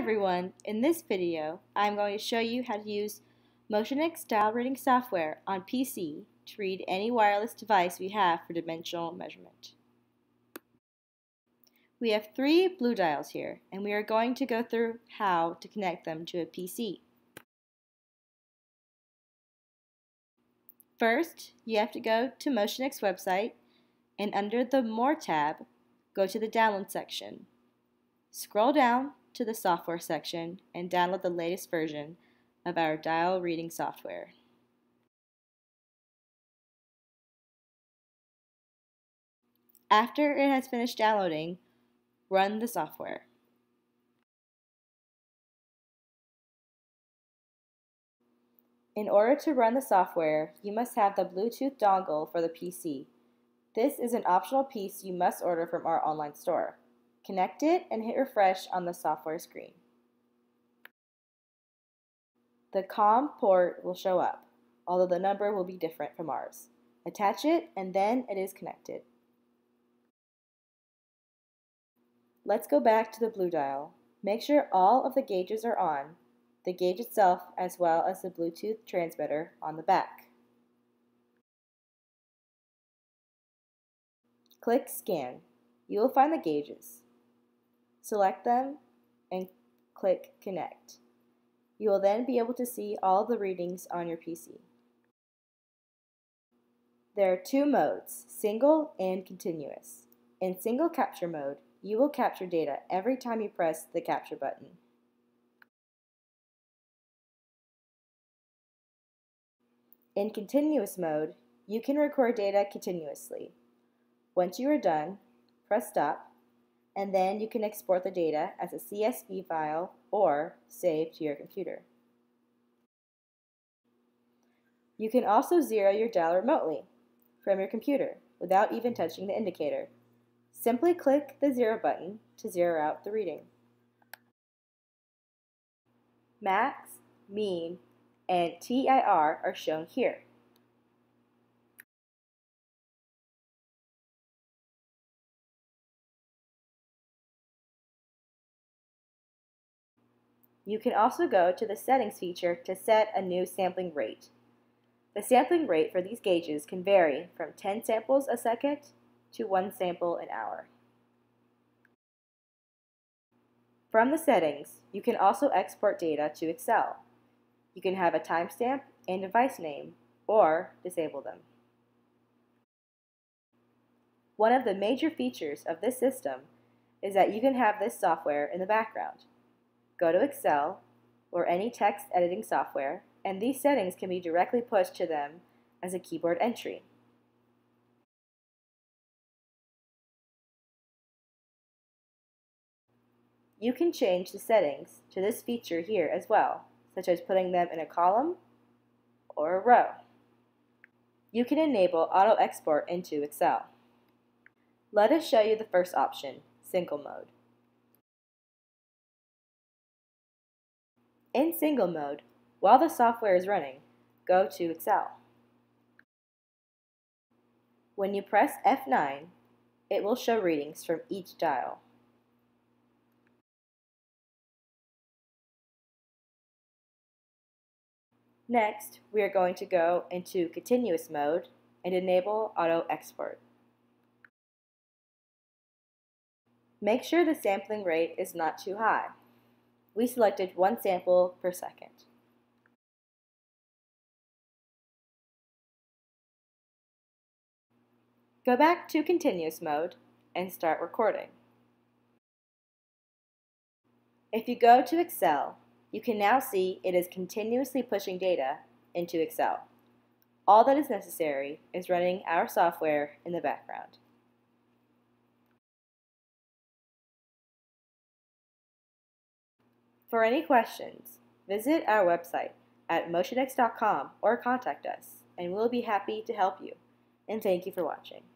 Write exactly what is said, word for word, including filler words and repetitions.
everyone, in this video I'm going to show you how to use MotionX dial reading software on P C to read any wireless device we have for dimensional measurement. We have three blue dials here, and we are going to go through how to connect them to a P C. First, you have to go to MotionX website, and under the More tab, go to the Download section. Scroll down to the Software section and download the latest version of our dial reading software. After it has finished downloading, run the software. In order to run the software, you must have the Bluetooth dongle for the P C. This is an optional piece you must order from our online store. Connect it and hit refresh on the software screen. The COM port will show up, although the number will be different from ours. Attach it and then it is connected. Let's go back to the blue dial. Make sure all of the gauges are on, the gauge itself as well as the Bluetooth transmitter on the back. Click Scan. You will find the gauges. Select them and click Connect. You will then be able to see all the readings on your P C. There are two modes, single and continuous. In single capture mode, you will capture data every time you press the capture button. In continuous mode, you can record data continuously. Once you are done, press stop, and then you can export the data as a C S V file or save to your computer. You can also zero your dial remotely from your computer without even touching the indicator. Simply click the zero button to zero out the reading. Max, mean, and T I R are shown here. You can also go to the settings feature to set a new sampling rate. The sampling rate for these gauges can vary from ten samples a second to one sample an hour. From the settings, you can also export data to Excel. You can have a timestamp and device name, or disable them. One of the major features of this system is that you can have this software in the background. Go to Excel or any text editing software, and these settings can be directly pushed to them as a keyboard entry. You can change the settings to this feature here as well, such as putting them in a column or a row. You can enable auto export into Excel. Let us show you the first option, single mode. In single mode, while the software is running, go to Excel. When you press F nine, it will show readings from each dial. Next, we are going to go into continuous mode and enable auto export. Make sure the sampling rate is not too high. We selected one sample per second. Go back to continuous mode and start recording. If you go to Excel, you can now see it is continuously pushing data into Excel. All that is necessary is running our software in the background. For any questions, visit our website at Motion X dot com or contact us, and we'll be happy to help you. And thank you for watching.